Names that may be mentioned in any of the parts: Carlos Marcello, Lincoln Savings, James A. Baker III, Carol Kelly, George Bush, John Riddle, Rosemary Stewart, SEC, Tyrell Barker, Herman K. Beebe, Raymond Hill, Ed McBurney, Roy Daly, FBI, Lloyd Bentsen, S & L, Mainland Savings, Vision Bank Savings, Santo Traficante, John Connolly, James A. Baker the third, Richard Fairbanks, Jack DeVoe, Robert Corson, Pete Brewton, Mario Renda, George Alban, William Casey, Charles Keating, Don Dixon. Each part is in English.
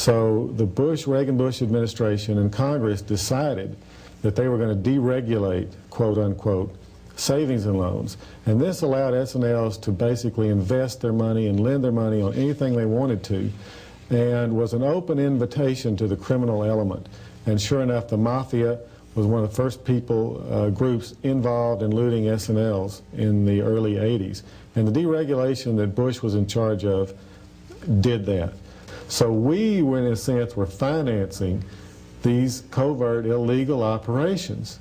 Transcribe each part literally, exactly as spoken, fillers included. So the Bush, Reagan Bush administration and Congress decided that they were going to deregulate, quote unquote, savings and loans. And this allowed S and Ls to basically invest their money and lend their money on anything they wanted to, and was an open invitation to the criminal element. And sure enough, the Mafia was one of the first people, uh, groups involved in looting S and Ls in the early eighties. And the deregulation that Bush was in charge of did that. So we, in a sense, were financing these covert illegal operations.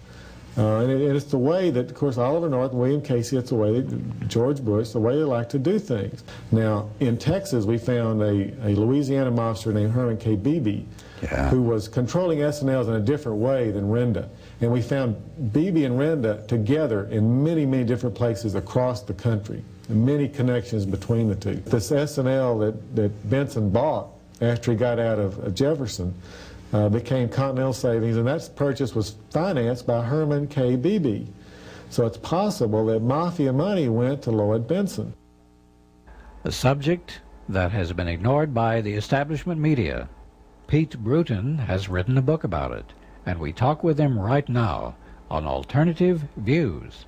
Uh, and, it, and it's the way that, of course, Oliver North and William Casey, it's the way that George Bush, the way they like to do things. Now, in Texas, we found a, a Louisiana mobster named Herman K. Beebe, yeah, who was controlling S and Ls in a different way than Renda. And we found Beebe and Renda together in many, many different places across the country, and many connections between the two. This S and L that, that Bentsen bought after he got out of, of Jefferson, Uh, became Continental Savings, and that purchase was financed by Herman K. Beebe. So it's possible that Mafia money went to Lloyd Bentsen. A subject that has been ignored by the establishment media. Pete Brewton has written a book about it, and we talk with him right now on Alternative Views.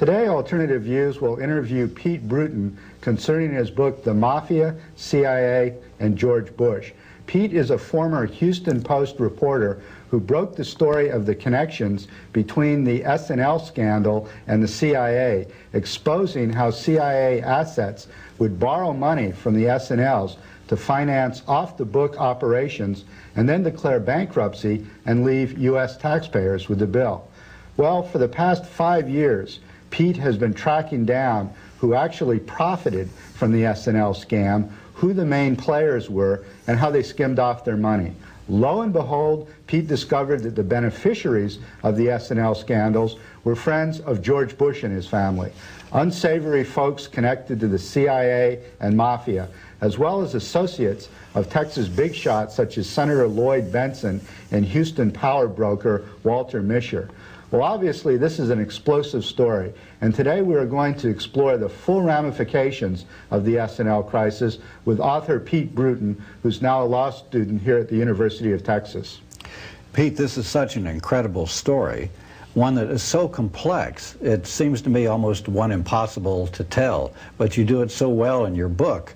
Today, Alternative Views will interview Pete Brewton concerning his book, The Mafia, C I A, and George Bush. Pete is a former Houston Post reporter who broke the story of the connections between the S and L scandal and the C I A, exposing how C I A assets would borrow money from the S and Ls to finance off-the-book operations and then declare bankruptcy and leave U S taxpayers with the bill. Well, for the past five years, Pete has been tracking down who actually profited from the S and L scam, who the main players were, and how they skimmed off their money. Lo and behold, Pete discovered that the beneficiaries of the S and L scandals were friends of George Bush and his family, unsavory folks connected to the C I A and Mafia, as well as associates of Texas big shots such as Senator Lloyd Bentsen and Houston power broker Walter Mischer. Well, obviously, this is an explosive story, and today we are going to explore the full ramifications of the S and L crisis with author Pete Brewton, who's now a law student here at the University of Texas. Pete, this is such an incredible story, one that is so complex, it seems to me almost one impossible to tell, but you do it so well in your book.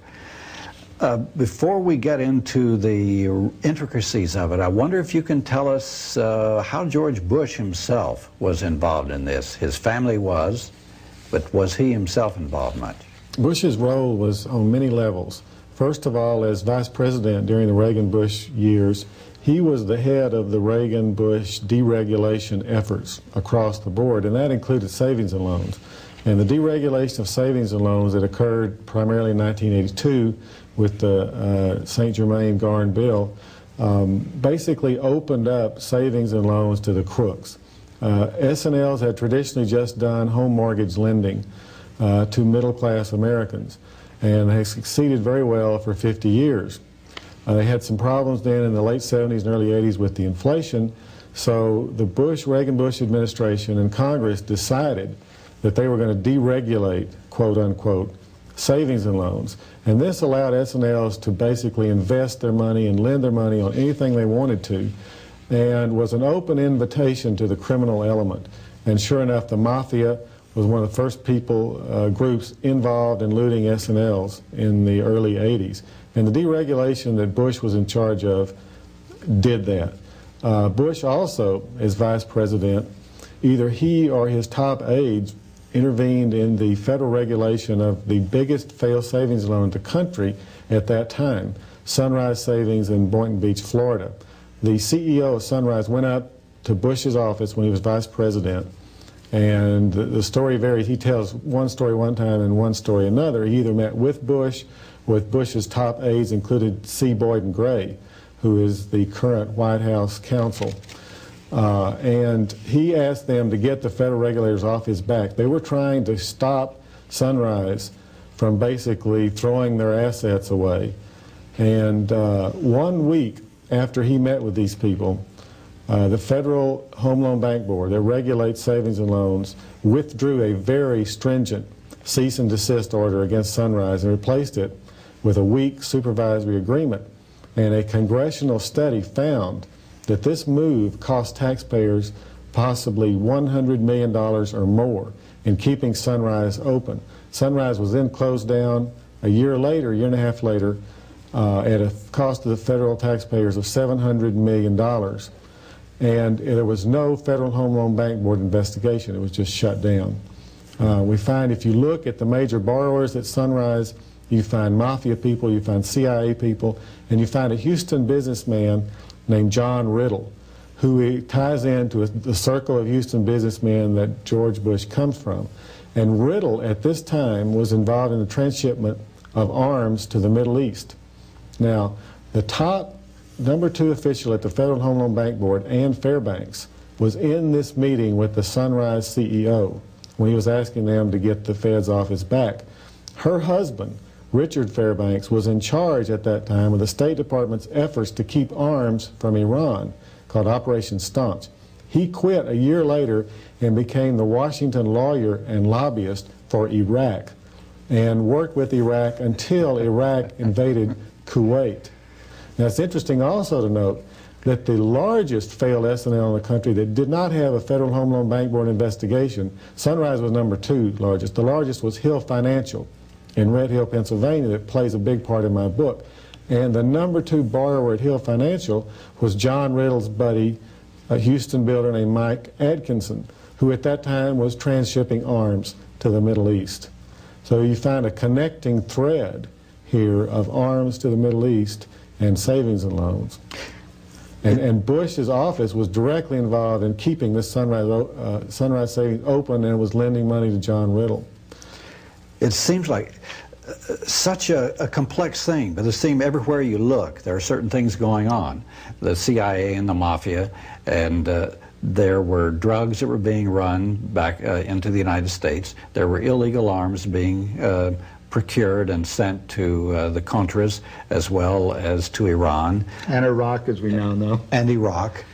Uh, before we get into the intricacies of it, I wonder if you can tell us uh, how George Bush himself was involved in this. His family was, but was he himself involved much? Bush's role was on many levels. First of all, as vice president during the Reagan-Bush years, he was the head of the Reagan-Bush deregulation efforts across the board, and that included savings and loans. And the deregulation of savings and loans that occurred primarily in nineteen eighty-two with the uh, Saint Germain-Garn bill, um, basically opened up savings and loans to the crooks. Uh, S and Ls had traditionally just done home mortgage lending uh, to middle-class Americans, and they succeeded very well for fifty years. Uh, they had some problems then in the late seventies and early eighties with the inflation, so the Bush, Reagan-Bush administration and Congress decided that they were going to deregulate, quote unquote, savings and loans. And this allowed S and Ls to basically invest their money and lend their money on anything they wanted to, and was an open invitation to the criminal element. And sure enough, the Mafia was one of the first people, uh, groups involved in looting S and Ls in the early eighties. And the deregulation that Bush was in charge of did that. Uh, Bush also, as vice president, either he or his top aides intervened in the federal regulation of the biggest failed savings loan in the country at that time, Sunrise Savings in Boynton Beach, Florida. The C E O of Sunrise went up to Bush's office when he was vice president, and the story varies. He tells one story one time and one story another. He either met with Bush, with Bush's top aides, included C. Boyden Gray, who is the current White House counsel. Uh, and he asked them to get the federal regulators off his back. They were trying to stop Sunrise from basically throwing their assets away. And uh, one week after he met with these people, uh, the Federal Home Loan Bank Board that regulates savings and loans withdrew a very stringent cease and desist order against Sunrise and replaced it with a weak supervisory agreement. And a congressional study found that this move cost taxpayers possibly one hundred million dollars or more in keeping Sunrise open. Sunrise was then closed down a year later, a year and a half later, uh, at a cost to the federal taxpayers of seven hundred million dollars. And there was no Federal Home Loan Bank Board investigation. It was just shut down. Uh, we find if you look at the major borrowers at Sunrise, you find mafia people, you find C I A people, and you find a Houston businessman named John Riddle, who ties into the circle of Houston businessmen that George Bush comes from. And Riddle, at this time, was involved in the transshipment of arms to the Middle East. Now, the top number two official at the Federal Home Loan Bank Board, Ann Fairbanks, was in this meeting with the Sunrise C E O when he was asking them to get the feds off his back. Her husband, Richard Fairbanks, was in charge at that time of the State Department's efforts to keep arms from Iran, called Operation Staunch. He quit a year later and became the Washington lawyer and lobbyist for Iraq, and worked with Iraq until Iraq invaded Kuwait. Now, it's interesting also to note that the largest failed S and L in the country that did not have a Federal Home Loan Bank Board investigation, Sunrise was number two largest. The largest was Hill Financial in Red Hill, Pennsylvania, that plays a big part in my book. And the number two borrower at Hill Financial was John Riddle's buddy, a Houston builder named Mike Atkinson, who at that time was transshipping arms to the Middle East. So you find a connecting thread here of arms to the Middle East and savings and loans. And, and Bush's office was directly involved in keeping this Sunrise, uh, Sunrise Savings open, and was lending money to John Riddle. It seems like such a, a complex thing, but it seems everywhere you look, there are certain things going on. The C I A and the mafia, and uh, there were drugs that were being run back uh, into the United States. There were illegal arms being uh, procured and sent to uh, the Contras, as well as to Iran. And Iraq, as we now know. And Iraq.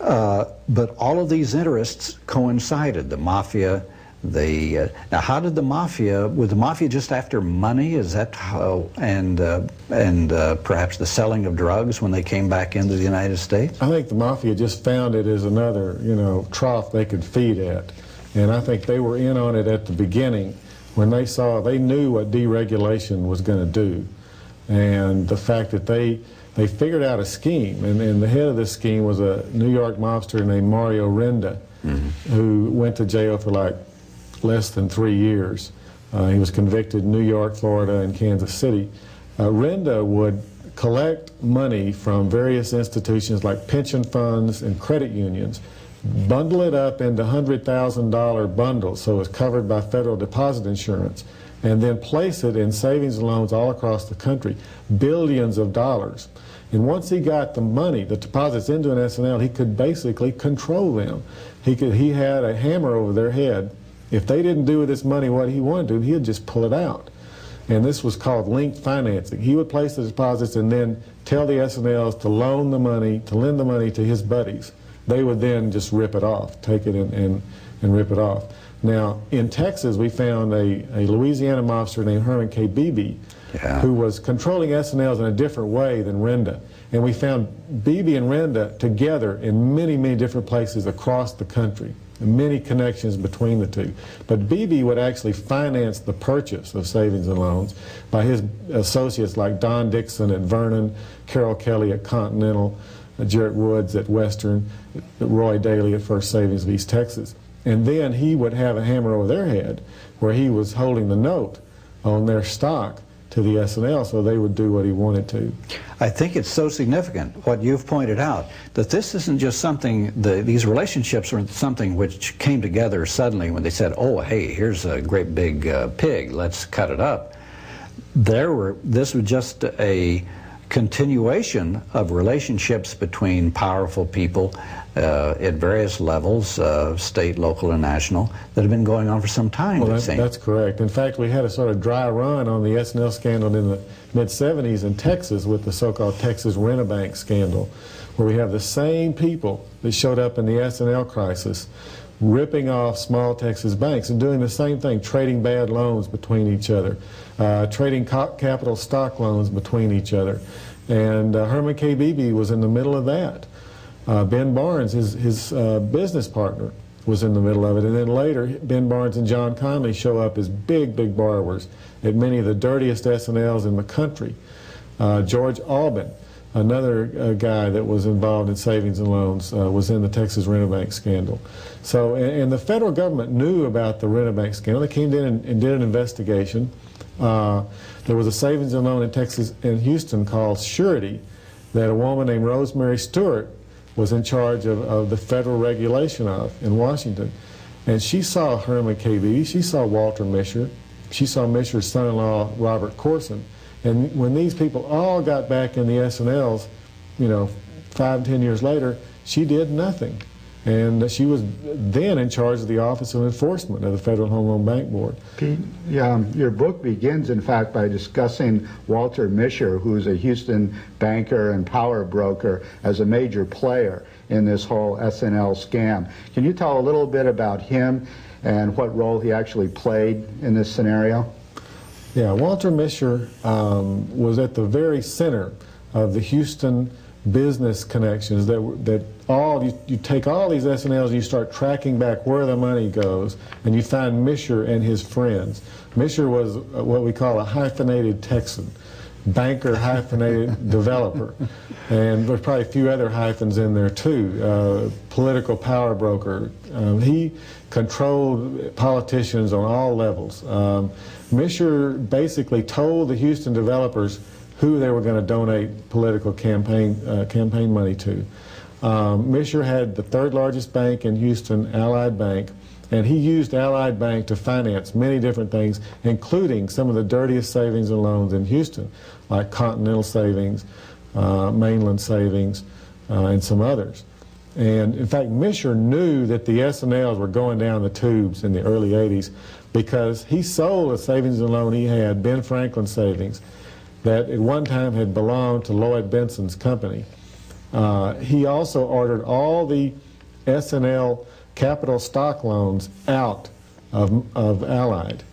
Uh, but all of these interests coincided, the mafia. The, uh, now, how did the mafia? Was the mafia just after money? Is that how? And uh, and uh, perhaps the selling of drugs when they came back into the United States. I think the mafia just found it as another, you know, trough they could feed at, and I think they were in on it at the beginning when they saw they knew what deregulation was going to do, and the fact that they they figured out a scheme, and, and the head of this scheme was a New York mobster named Mario Renda, mm-hmm. who went to jail for like less than three years. Uh, he was convicted in New York, Florida, and Kansas City. Uh, Renda would collect money from various institutions like pension funds and credit unions, bundle it up into one hundred thousand dollar bundles so it was covered by federal deposit insurance, and then place it in savings and loans all across the country, billions of dollars. And once he got the money, the deposits into an S and L, he could basically control them. He, could, he had a hammer over their head. If they didn't do with this money what he wanted to, he'd just pull it out. And this was called linked financing. He would place the deposits and then tell the S and Ls to loan the money, to lend the money to his buddies. They would then just rip it off, take it and, and, and rip it off. Now, in Texas, we found a, a Louisiana mobster named Herman K. Beebe, yeah. who was controlling S and Ls in a different way than Renda. And we found Beebe and Renda together in many, many different places across the country. many connections between the two. But Beebe would actually finance the purchase of savings and loans by his associates like Don Dixon at Vernon, Carol Kelly at Continental, Jarrett Woods at Western, Roy Daly at First Savings of East Texas. And then he would have a hammer over their head where he was holding the note on their stock to the S and L, so they would do what he wanted to. I think it's so significant, what you've pointed out, that this isn't just something, the, these relationships aren't something which came together suddenly when they said, oh, hey, here's a great big uh, pig, let's cut it up. There were, this was just a continuation of relationships between powerful people uh, at various levels, uh, state, local, and national, that have been going on for some time. Well, that's, that's correct. In fact, we had a sort of dry run on the S and L scandal in the mid seventies in Texas with the so-called Texas Rent-A-Bank scandal, where we have the same people that showed up in the S and L crisis ripping off small Texas banks and doing the same thing, trading bad loans between each other, uh, trading capital stock loans between each other. And uh, Herman K. Beebe was in the middle of that. Uh, Ben Barnes, his, his uh, business partner, was in the middle of it. And then later, Ben Barnes and John Connolly show up as big, big borrowers at many of the dirtiest S and Ls in the country. Uh, George Alban, another uh, guy that was involved in savings and loans, uh, was in the Texas Rent-A-Bank scandal. So, and, and the federal government knew about the Rent-A-Bank scandal. They came in and, and did an investigation. Uh, there was a savings and loan in Texas, in Houston, called Surety, that a woman named Rosemary Stewart was in charge of, of the federal regulation of in Washington. And she saw Herman K. Beebe, she saw Walter Mischer, she saw Mischer's son-in-law, Robert Corson. And when these people all got back in the S and Ls, you know, five, ten years later, she did nothing. And she was then in charge of the Office of Enforcement of the Federal Home Loan Bank Board. Pete, um, your book begins, in fact, by discussing Walter Mischer, who is a Houston banker and power broker, as a major player in this whole S and L scam. Can you tell a little bit about him and what role he actually played in this scenario? Yeah, Walter Mischer um, was at the very center of the Houston business connections that that all, you, you take all these S and Ls and you start tracking back where the money goes, and you find Mischer and his friends. Mischer was what we call a hyphenated Texan, banker hyphenated developer, and there's probably a few other hyphens in there too, uh, political power broker. Um, he controlled politicians on all levels. Um, Mischer basically told the Houston developers who they were going to donate political campaign uh, campaign money to. Um, Mischer had the third largest bank in Houston, Allied Bank, and he used Allied Bank to finance many different things, including some of the dirtiest savings and loans in Houston, like Continental Savings, uh, Mainland Savings, uh, and some others. And in fact, Mischer knew that the S and Ls were going down the tubes in the early eighties because he sold a savings and loan he had, Ben Franklin Savings, that at one time had belonged to Lloyd Bentsen's company. Uh, he also ordered all the S and L capital stock loans out of, of Allied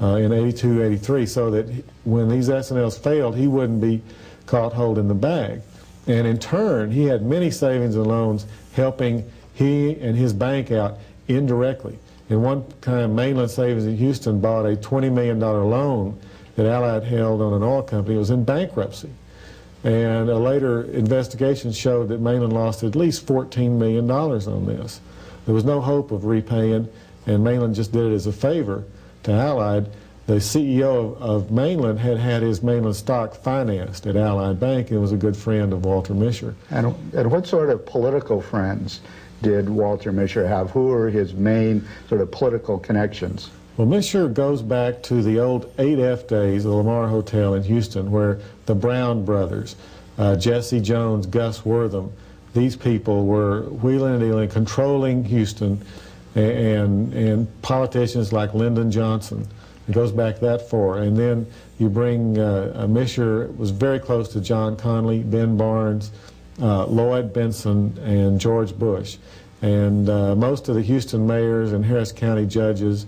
uh, in eighty-two, eighty-three, so that when these S and Ls failed, he wouldn't be caught holding the bag. And in turn, he had many savings and loans helping he and his bank out indirectly. In one time, Mainland Savings in Houston bought a twenty million dollar loan that Allied held on an oil company. It was in bankruptcy. And a later investigation showed that Mainland lost at least fourteen million dollars on this. There was no hope of repaying, and Mainland just did it as a favor to Allied. The C E O of, of Mainland had had his Mainland stock financed at Allied Bank and was a good friend of Walter Mischer. And, and what sort of political friends did Walter Mischer have? Who were his main sort of political connections? Well, Mischer goes back to the old eight F days of the Lamar Hotel in Houston, where the Brown brothers, uh, Jesse Jones, Gus Wortham, these people were wheeling and dealing, controlling Houston, and, and, and politicians like Lyndon Johnson. It goes back that far. And then you bring uh, Mischer, was very close to John Connolly, Ben Barnes, uh, Lloyd Bentsen, and George Bush. And uh, most of the Houston mayors and Harris County judges,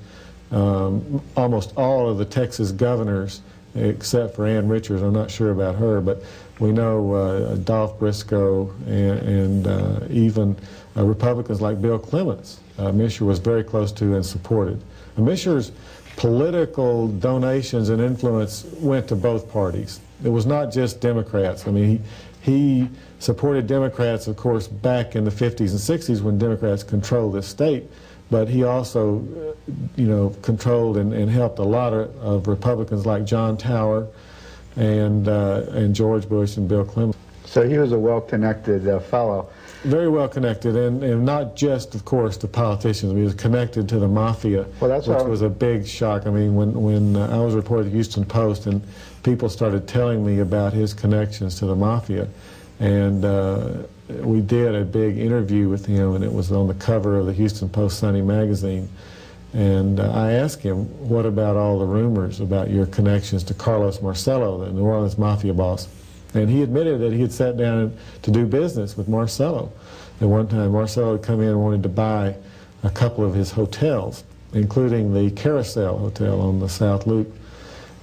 um, almost all of the Texas governors except for Ann Richards. I'm not sure about her, but we know uh, Dolph Briscoe and, and uh, even uh, Republicans like Bill Clements, uh, Mischer was very close to and supported. And Mischer's political donations and influence went to both parties. It was not just Democrats. I mean, he, he supported Democrats, of course, back in the fifties and sixties when Democrats controlled this state, but he also, you know, controlled and, and helped a lot of, of Republicans like John Tower and, uh, and George Bush and Bill Clinton. So he was a well-connected uh, fellow. Very well connected, and, and not just, of course, to politicians. He was connected to the mafia, well, that's which was a big shock. I mean, when, when uh, I was reported at the Houston Post and people started telling me about his connections to the mafia, and uh, we did a big interview with him, and it was on the cover of the Houston Post Sunday magazine. And uh, I asked him, what about all the rumors about your connections to Carlos Marcello, the New Orleans mafia boss? And he admitted that he had sat down to do business with Marcello. At one time, Marcello had come in and wanted to buy a couple of his hotels, including the Carousel Hotel on the South Loop.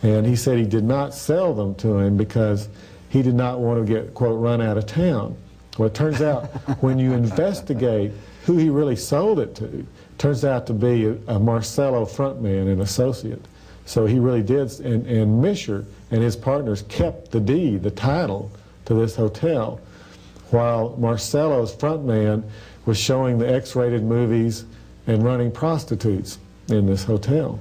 And he said he did not sell them to him because he did not want to get, quote, run out of town. Well, it turns out, when you investigate who he really sold it to, it turns out to be a, a Marcello frontman and associate. So he really did, and, and Mischer and his partners kept the deed, the title, to this hotel, while Marcello's frontman was showing the X-rated movies and running prostitutes in this hotel.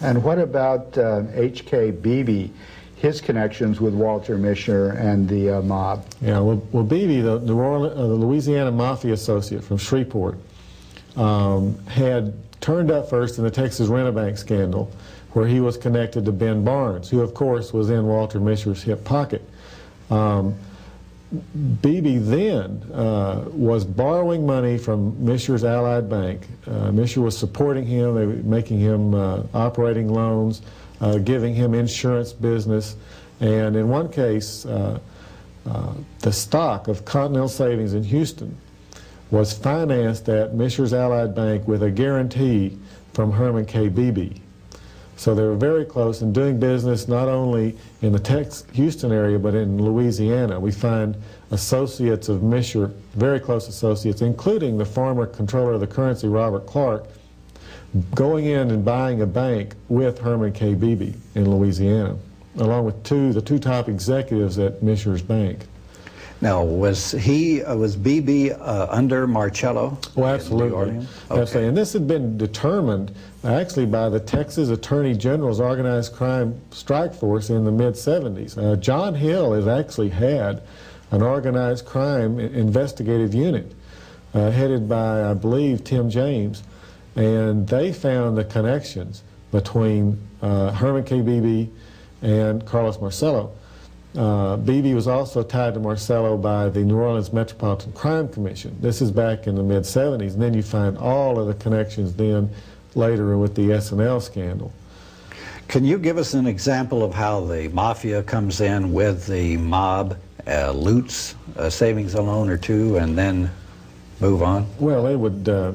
And what about uh, H K. Beebe, his connections with Walter Mischer and the uh, mob? Yeah, well, well Beebe, the, New Orleans, uh, the Louisiana Mafia associate from Shreveport, um, had turned up first in the Texas Rent-A-Bank scandal, where he was connected to Ben Barnes, who, of course, was in Walter Mischer's hip pocket. Um, Beebe then uh, was borrowing money from Mischer's Allied Bank. Uh, Mischer was supporting him, they were making him uh, operating loans, uh, giving him insurance business. And in one case, uh, uh, the stock of Continental Savings in Houston was financed at Mischer's Allied Bank with a guarantee from Herman K. Beebe. So they were very close in doing business not only in the Texas Houston area, but in Louisiana. We find associates of Mischer, very close associates, including the former controller of the currency, Robert Clark, going in and buying a bank with Herman K. Beebe in Louisiana, along with two, the two top executives at Mischer's bank. Now, was he, uh, was Beebe uh, under Marcello? Oh, absolutely. Okay. Absolutely. And this had been determined actually by the Texas Attorney General's Organized Crime Strike Force in the mid seventies. Uh, John Hill has actually had an organized crime investigative unit uh, headed by, I believe, Tim James. And they found the connections between uh, Herman K. Beebe and Carlos Marcello. Uh, Beebe was also tied to Marcello by the New Orleans Metropolitan Crime Commission. This is back in the mid seventies, and then you find all of the connections then later with the S and L scandal. Can you give us an example of how the mafia comes in with the mob, uh, loots a savings a loan or two, and then move on? Well, they would, uh,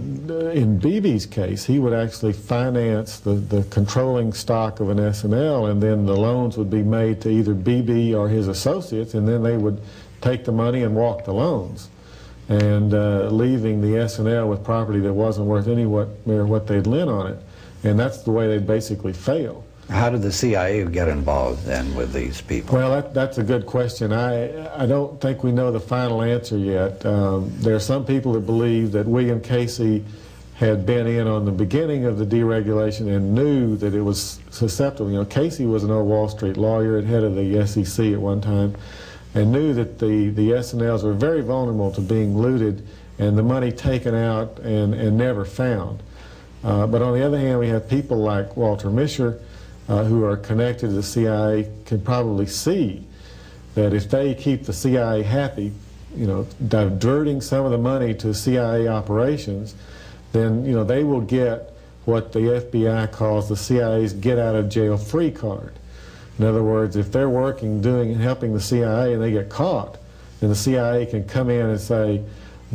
in Beebe's case, he would actually finance the, the controlling stock of an S and L, and then the loans would be made to either Beebe or his associates, and then they would take the money and walk the loans, and uh, leaving the S and L with property that wasn't worth any what, or what they'd lent on it. And that's the way they'd basically fail. How did the C I A get involved then with these people? Well, that, that's a good question. I, I don't think we know the final answer yet. Um, there are some people that believe that William Casey had been in on the beginning of the deregulation and knew that it was susceptible. You know, Casey was an old Wall Street lawyer and head of the S E C at one time and knew that the, the S and Ls were very vulnerable to being looted and the money taken out and, and never found. Uh, but on the other hand, we have people like Walter Mischer, Uh, who are connected to the C I A, can probably see that if they keep the C I A happy, you know, diverting some of the money to C I A operations, then, you know, they will get what the F B I calls the C I A's get-out-of-jail-free card. In other words, if they're working, doing, and helping the C I A and they get caught, then the C I A can come in and say,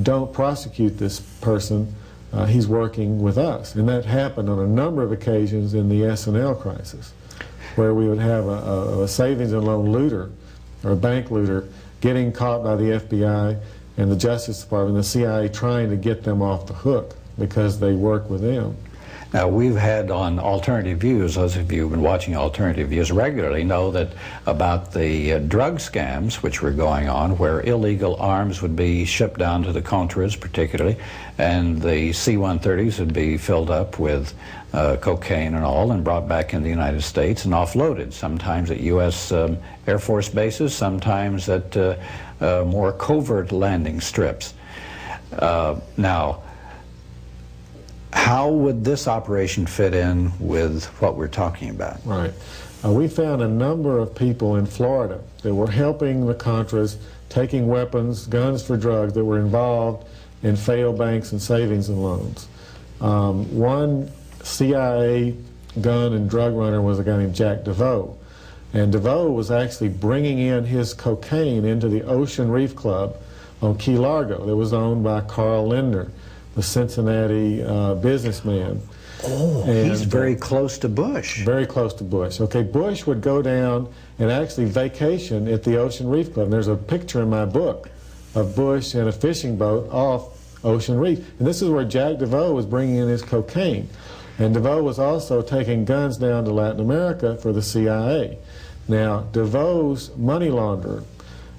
don't prosecute this person. Uh, he's working with us, and that happened on a number of occasions in the S and L crisis. where we would have a, a, a savings and loan looter or a bank looter getting caught by the F B I and the Justice Department, the C I A, trying to get them off the hook because they work with them. Now, we've had on Alternative Views, those of you who've been watching Alternative Views regularly know that about the uh, drug scams which were going on, where illegal arms would be shipped down to the Contras particularly, and the C one thirties would be filled up with uh, cocaine and all and brought back in the United States and offloaded, sometimes at U S um, Air Force bases, sometimes at uh, uh, more covert landing strips. Uh, now, how would this operation fit in with what we're talking about? Right. Uh, we found a number of people in Florida that were helping the Contras, taking weapons, guns for drugs, that were involved in failed banks and savings and loans. Um, one C I A gun and drug runner was a guy named Jack DeVoe. And DeVoe was actually bringing in his cocaine into the Ocean Reef Club on Key Largo that was owned by Carl Lindner, the Cincinnati uh, businessman. Oh, and he's very close to Bush. Very close to Bush. Okay, Bush would go down and actually vacation at the Ocean Reef Club. And there's a picture in my book of Bush in a fishing boat off Ocean Reef. And this is where Jack DeVoe was bringing in his cocaine. And DeVoe was also taking guns down to Latin America for the C I A. Now, DeVoe's money launderer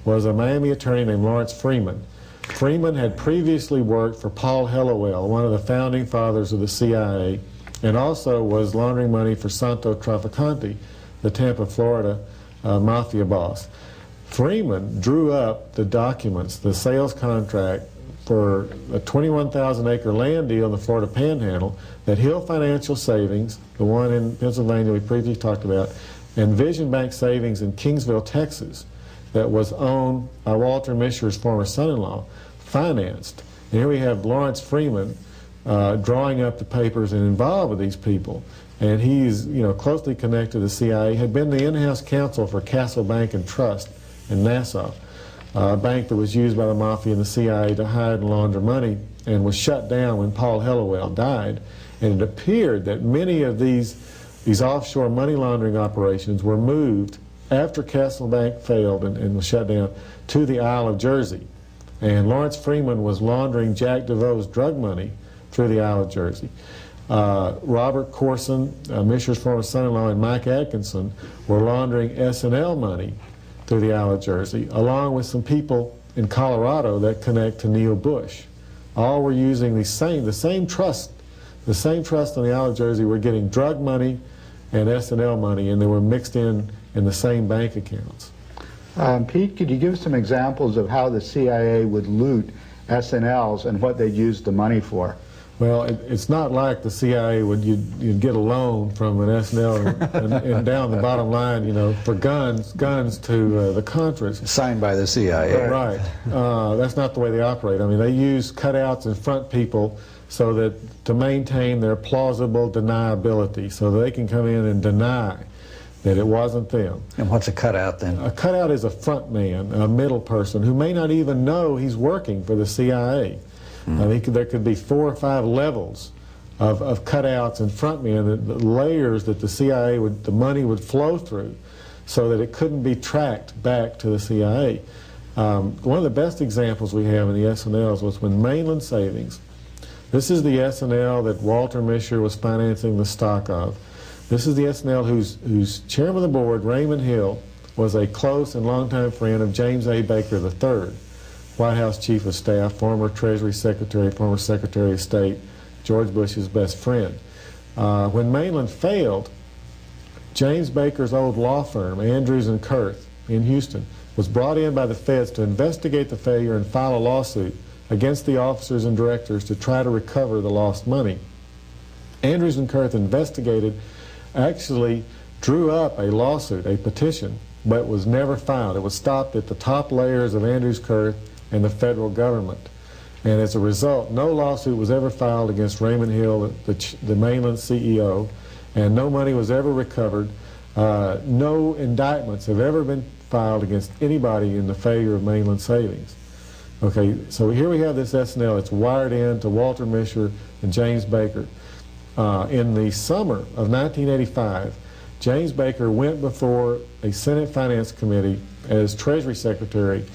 was a Miami attorney named Lawrence Freeman. Freeman had previously worked for Paul Hellowell, one of the founding fathers of the C I A, and also was laundering money for Santo Traficante, the Tampa, Florida uh, mafia boss. Freeman drew up the documents, the sales contract for a twenty-one thousand acre land deal in the Florida Panhandle that Hill Financial Savings, the one in Pennsylvania we previously talked about, and Vision Bank Savings in Kingsville, Texas, that was owned by Walter Mischer's former son-in-law, financed. And here we have Lawrence Freeman uh, drawing up the papers and involved with these people. And he's, you know, closely connected to the C I A, had been the in-house counsel for Castle Bank and Trust in Nassau, a bank that was used by the mafia and the C I A to hide and launder money and was shut down when Paul Hellowell died. And it appeared that many of these, these offshore money laundering operations were moved after Castle Bank failed and, and was shut down, to the Isle of Jersey. And Lawrence Freeman was laundering Jack DeVoe's drug money through the Isle of Jersey. Uh, Robert Corson, uh, Mischer's former son-in-law, and Mike Atkinson were laundering S and L money through the Isle of Jersey, along with some people in Colorado that connect to Neil Bush. All were using the same, the same trust, the same trust on the Isle of Jersey. We're getting drug money and S and L money, and they were mixed in in the same bank accounts. Um, Pete, could you give some examples of how the C I A would loot S and Ls and what they'd use the money for? Well, it, it's not like the C I A would, you'd, you'd get a loan from an S and L and, and, and down the bottom line, you know, for guns, guns to uh, the Contras. Signed by the C I A. Right. Uh, that's not the way they operate. I mean, they use cutouts in front people so that to maintain their plausible deniability, so that they can come in and deny that it wasn't them. And what's a cutout then? A cutout is a front man, a middle person, who may not even know he's working for the C I A. Mm. I mean, there could be four or five levels of, of cutouts and front men, the, the layers that the C I A would, the money would flow through so that it couldn't be tracked back to the C I A. Um, one of the best examples we have in the S and Ls was when Mainland Savings, this is the S and L that Walter Mischer was financing the stock of. This is the S and L whose, whose chairman of the board, Raymond Hill, was a close and longtime friend of James A. Baker the third, White House Chief of Staff, former Treasury Secretary, former Secretary of State, George Bush's best friend. Uh, when Mainland failed, James Baker's old law firm, Andrews and Kurth in Houston, was brought in by the feds to investigate the failure and file a lawsuit against the officers and directors to try to recover the lost money. Andrews and Kurth investigated, actually drew up a lawsuit, a petition, but was never filed. It was stopped at the top layers of Andrews Kurth and the federal government. And as a result, no lawsuit was ever filed against Raymond Hill, the, the Mainland C E O, and no money was ever recovered. Uh, no indictments have ever been filed against anybody in the failure of Mainland Savings. Okay, so here we have this S and L. It's wired in to Walter Mischer and James Baker. Uh, in the summer of nineteen eighty-five, James Baker went before a Senate Finance Committee as Treasury Secretary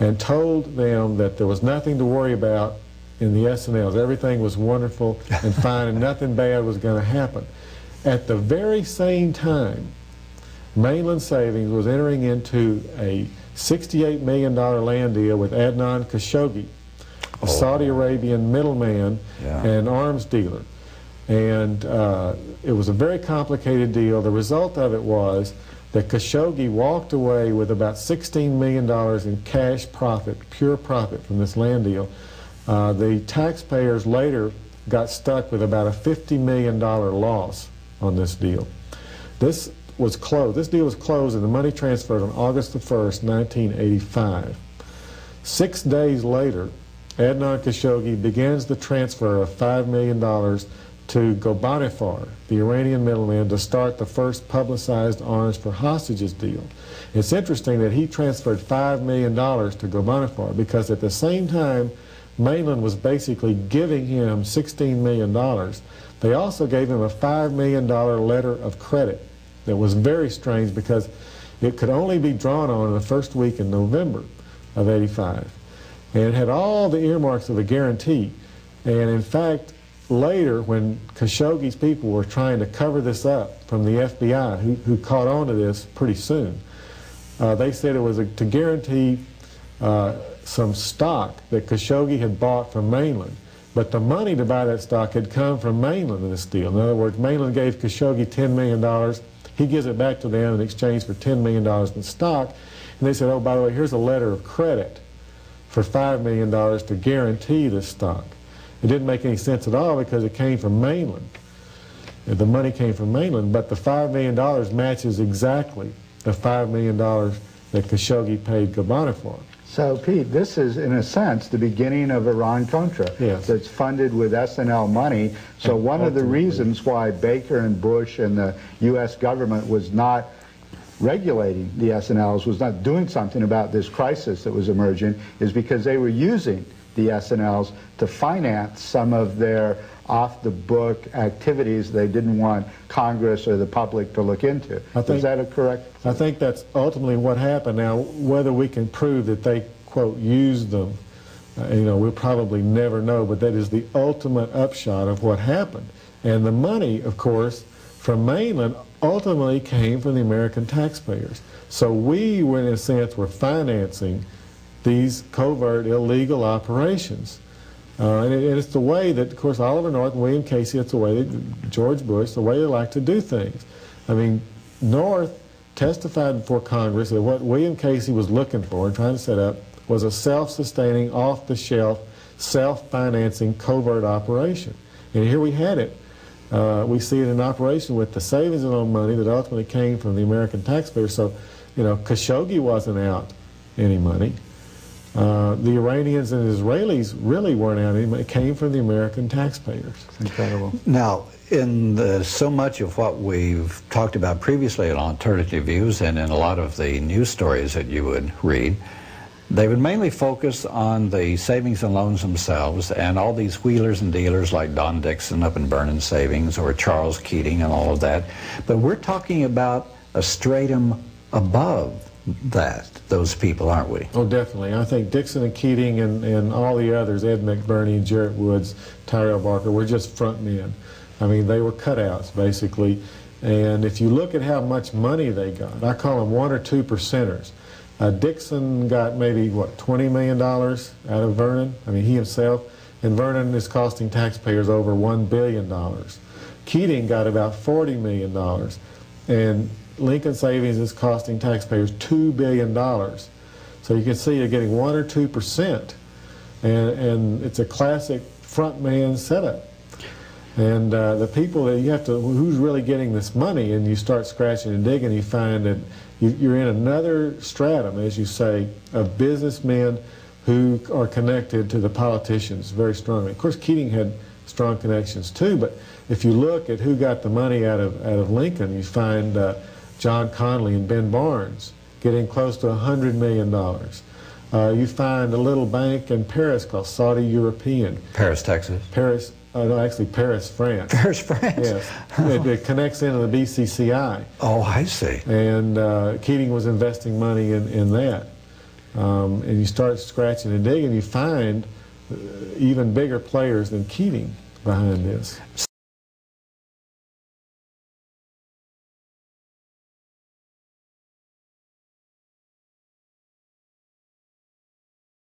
and told them that there was nothing to worry about in the S and Ls. Everything was wonderful and fine and nothing bad was going to happen. At the very same time, Mainland Savings was entering into a sixty-eight million dollar land deal with Adnan Khashoggi, a Saudi Arabian middleman yeah. and arms dealer. And uh, it was a very complicated deal. The result of it was that Khashoggi walked away with about sixteen million dollars in cash profit, pure profit from this land deal. Uh, the taxpayers later got stuck with about a fifty million dollar loss on this deal. This was closed. This deal was closed and the money transferred on August the first, nineteen eighty-five. Six days later, Adnan Khashoggi begins the transfer of five million dollars to Ghorbanifar, the Iranian middleman, to start the first publicized arms for hostages deal. It's interesting that he transferred five million dollars to Ghorbanifar because at the same time, Mainland was basically giving him sixteen million dollars. They also gave him a five million dollar letter of credit that was very strange because it could only be drawn on in the first week in November of eighty-five. And it had all the earmarks of a guarantee. And in fact, later, when Khashoggi's people were trying to cover this up from the F B I, who, who caught on to this pretty soon, uh, they said it was a, to guarantee uh, some stock that Khashoggi had bought from Mainland. But the money to buy that stock had come from Mainland in this deal. In other words, Mainland gave Khashoggi ten million dollars. He gives it back to them in exchange for ten million dollars in stock. And they said, oh, by the way, here's a letter of credit for five million dollars to guarantee this stock. It didn't make any sense at all because it came from Mainland. The money came from Mainland, but the five million dollars matches exactly the five million dollars that Khashoggi paid Ghorbanifar. So, Pete, this is, in a sense, the beginning of Iran-Contra. Yes. That's funded with S and L money. So and one ultimately. of the reasons why Baker and Bush and the U S government was not regulating the S and Ls, was not doing something about this crisis that was emerging, is because they were using the S and Ls to finance some of their off-the-book activities they didn't want Congress or the public to look into. I think, is that a correct? I think that's ultimately what happened. Now, whether we can prove that they, quote, used them, uh, you know, we'll probably never know, but that is the ultimate upshot of what happened. And the money, of course, from Mainland ultimately came from the American taxpayers. So we, were, in a sense, were financing these covert illegal operations. Uh, and, it, and it's the way that, of course, Oliver North and William Casey, it's the way that George Bush, the way they like to do things. I mean, North testified before Congress that what William Casey was looking for and trying to set up was a self-sustaining, off-the-shelf, self-financing covert operation. And here we had it. Uh, we see it in operation with the savings and loan money that ultimately came from the American taxpayers. So, you know, Khashoggi wasn't out any money. Uh, the Iranians and Israelis really weren't out anymore. It came from the American taxpayers. It's incredible. Now, in the, so much of what we've talked about previously in Alternative Views and in a lot of the news stories that you would read, they would mainly focus on the savings and loans themselves and all these wheelers and dealers like Don Dixon up in Vernon Savings or Charles Keating and all of that. But we're talking about a stratum above that, those people, aren't we? Oh, definitely. I think Dixon and Keating and, and all the others, Ed McBurney, Jarrett Woods, Tyrell Barker, were just front men. I mean, they were cutouts, basically. And if you look at how much money they got, I call them one or two percenters. Uh, Dixon got maybe, what, twenty million dollars out of Vernon? I mean, he himself. And Vernon is costing taxpayers over one billion dollars. Keating got about forty million dollars. And Lincoln Savings is costing taxpayers two billion dollars. So you can see you're getting one or two percent. And, and it's a classic front man setup. And uh, the people that you have to, who's really getting this money, and you start scratching and digging, you find that you, you're in another stratum, as you say, of businessmen who are connected to the politicians very strongly. Of course, Keating had strong connections too, but if you look at who got the money out of, out of Lincoln, you find uh, John Connolly and Ben Barnes getting close to one hundred million dollars. Uh, you find a little bank in Paris called Saudi European. Paris, Texas. Paris, Uh, no, actually, Paris, France. Paris, France. Yes. Oh. It, it connects into the B C C I. Oh, I see. And uh, Keating was investing money in, in that. Um, and you start scratching and digging, you find uh, even bigger players than Keating behind this.